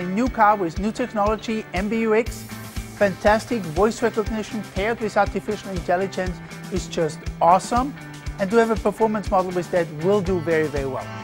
a new car with new technology, MBUX. Fantastic voice recognition paired with artificial intelligence is just awesome. And to have a performance model with that will do very, very well.